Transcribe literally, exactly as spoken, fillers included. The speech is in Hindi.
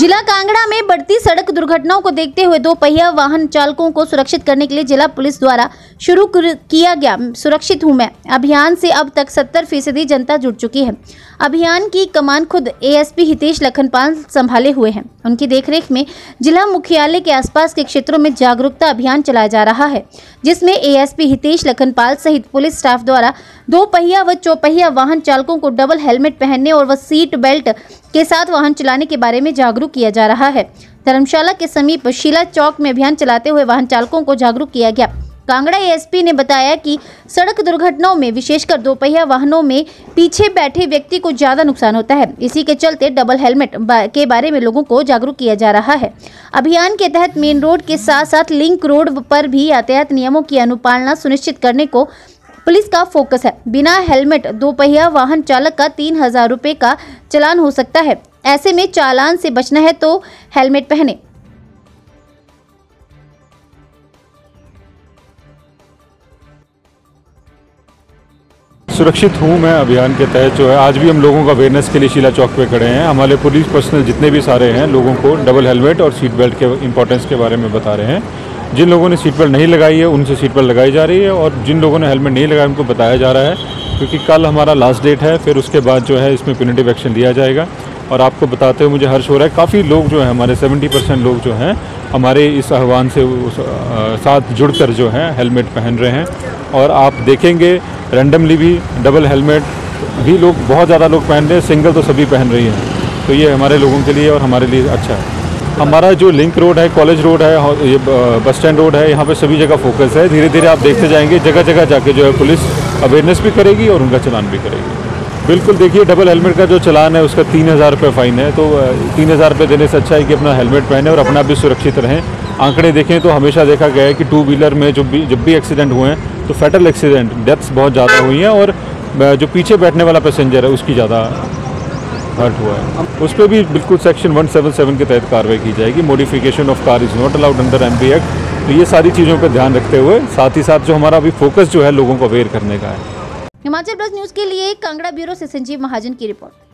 जिला कांगड़ा में बढ़ती सड़क दुर्घटनाओं को देखते हुए दो पहिया वाहन चालकों को सुरक्षित करने के लिए जिला पुलिस द्वारा शुरू किया गया सुरक्षित हूं मैं अभियान से अब तक सत्तर फीसदी जनता जुड़ चुकी है। अभियान की कमान खुद एएसपी हितेश लखनपाल संभाले हुए हैं। उनकी देखरेख में जिला मुख्यालय के आसपास के क्षेत्रों में जागरूकता अभियान चलाया जा रहा है, जिसमें एएसपी हितेश लखनपाल सहित पुलिस स्टाफ द्वारा दो पहिया व चौपहिया वाहन चालकों को डबल हेलमेट पहनने और व सीट बेल्ट के साथ वाहन चलाने के बारे में जागरूक किया जा रहा है। धर्मशाला के समीप शीला चौक में अभियान चलाते हुए वाहन चालकों को जागरूक किया गया। कांगड़ा एएसपी ने बताया कि सड़क दुर्घटनाओं में विशेषकर दोपहिया वाहनों में पीछे बैठे व्यक्ति को ज्यादा नुकसान होता है। इसी के चलते डबल हेलमेट के बारे में लोगों को जागरूक किया जा रहा है। अभियान के तहत मेन रोड के साथ साथ लिंक रोड पर भी यातायात नियमों की अनुपालना सुनिश्चित करने को पुलिस का फोकस है। बिना हेलमेट दोपहिया वाहन चालक का तीन हजार रुपये का चालान हो सकता है। ऐसे में चालान से बचना है तो हेलमेट पहने। सुरक्षित हूँ मैं अभियान के तहत जो है आज भी हम लोगों का अवेयरनेस के लिए शीला चौक पे खड़े हैं। हमारे पुलिस पर्सनल जितने भी सारे हैं लोगों को डबल हेलमेट और सीट बेल्ट के इंपॉर्टेंस के बारे में बता रहे हैं। जिन लोगों ने सीट बेल्ट नहीं लगाई है उनसे सीट बेल्ट लगाई जा रही है और जिन लोगों ने हेलमेट नहीं लगाया उनको बताया जा रहा है, क्योंकि कल हमारा लास्ट डेट है। फिर उसके बाद जो है इसमें प्यूनिटिव एक्शन लिया जाएगा। और आपको बताते हुए मुझे हर्ष हो रहा है, काफ़ी लोग जो है हमारे सत्तर परसेंट लोग जो हैं हमारे इस आह्वान से साथ जुड़कर जो हैं हेलमेट पहन रहे हैं। और आप देखेंगे रैंडमली भी डबल हेलमेट भी लोग बहुत ज़्यादा लोग पहन रहे हैं, सिंगल तो सभी पहन रही हैं। तो ये हमारे लोगों के लिए और हमारे लिए अच्छा है। हमारा जो लिंक रोड है, कॉलेज रोड है, ये बस स्टैंड रोड है, यहाँ पे सभी जगह फोकस है। धीरे धीरे आप देखते जाएंगे जगह जगह जाके जो है पुलिस अवेयरनेस भी करेगी और उनका चलान भी करेगी। बिल्कुल देखिए डबल हेलमेट का जो चालान है उसका तीन हज़ार रुपये फ़ाइन है। तो तीन हज़ार रुपये देने से अच्छा है कि अपना हेलमेट पहने और अपना भी सुरक्षित रहें। आंकड़े देखें तो हमेशा देखा गया है कि टू व्हीलर में जो भी जब भी एक्सीडेंट हुए हैं तो फैटल एक्सीडेंट डेथ्स बहुत ज़्यादा हुई हैं और जो पीछे बैठने वाला पैसेंजर है उसकी ज़्यादा हर्ट हुआ है। उस पर भी बिल्कुल सेक्शन वन सेवन सेवन के तहत कार्रवाई की जाएगी। Modification of car is not allowed under M P act. तो ये सारी चीज़ों का ध्यान रखते हुए साथ ही साथ जो हमारा अभी फोकस जो है लोगों को अवेयर करने का है। हिमाचल प्लस न्यूज़ के लिए कांगड़ा ब्यूरो से संजीव महाजन की रिपोर्ट।